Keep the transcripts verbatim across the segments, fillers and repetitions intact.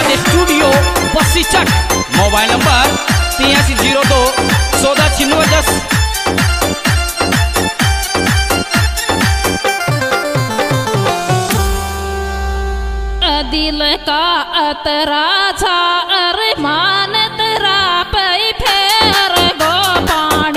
आजाद studio Bassi Chak, mobile number तिरासी zero दो चौदह छियानवे दस। दिल का अतरा था अरमान तेरा पे फेर गो पानी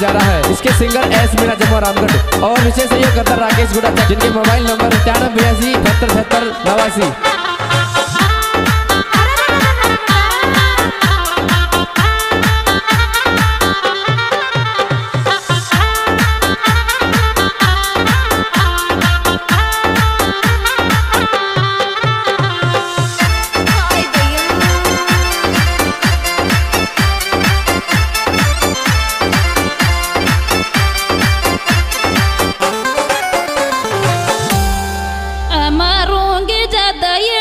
जा रहा है। इसके सिंगर एस मीना जमवारामगढ़ और विशेष सहयोगकर्ता राकेश बटवारी, जिनके मोबाइल नंबर तिरानवे बयासी सत्तर सत्तर नवासी। Marungi jadai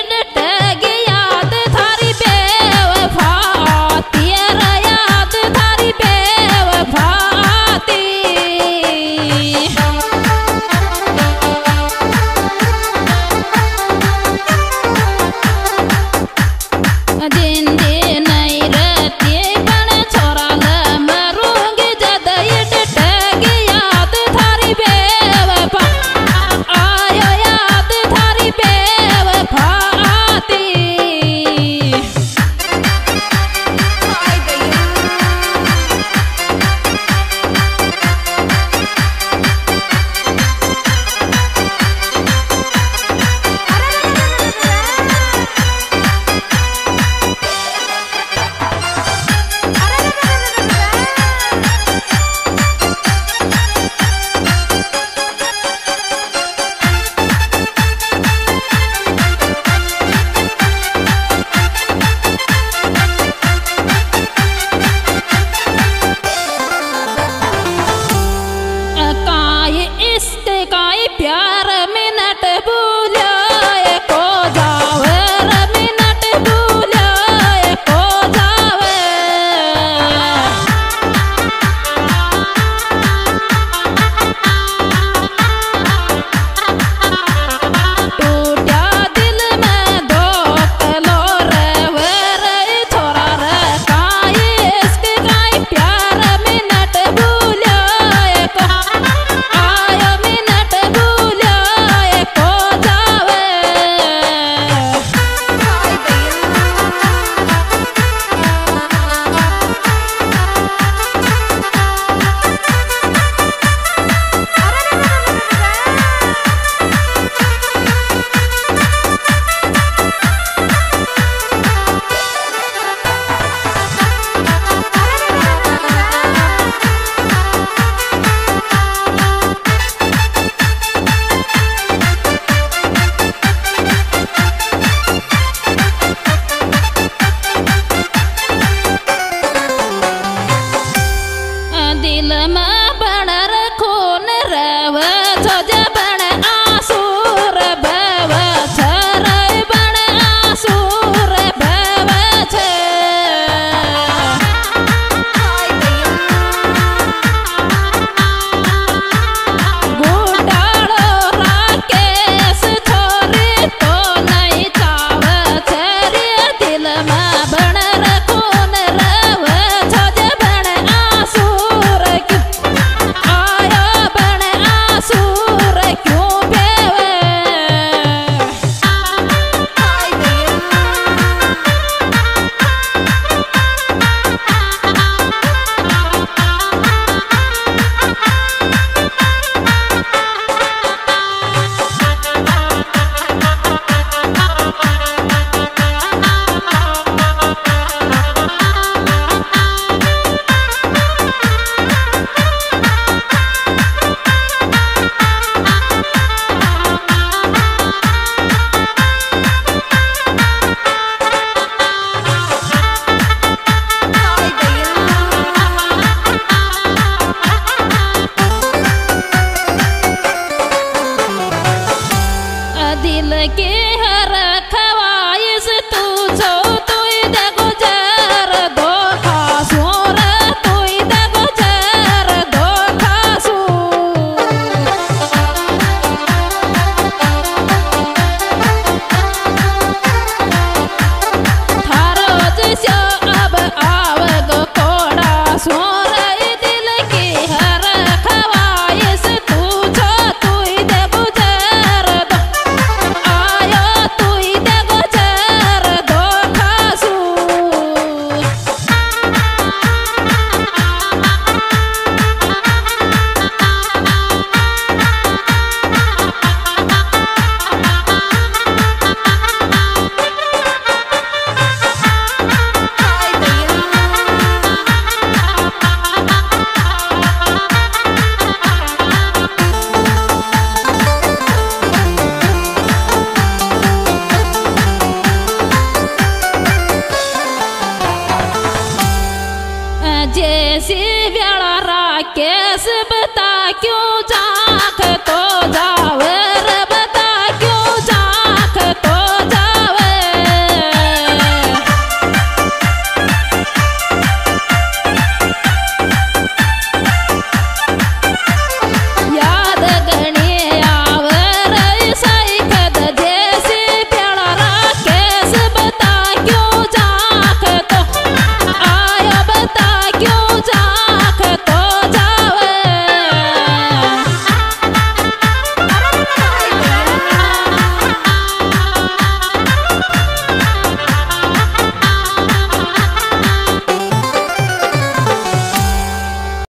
जैसे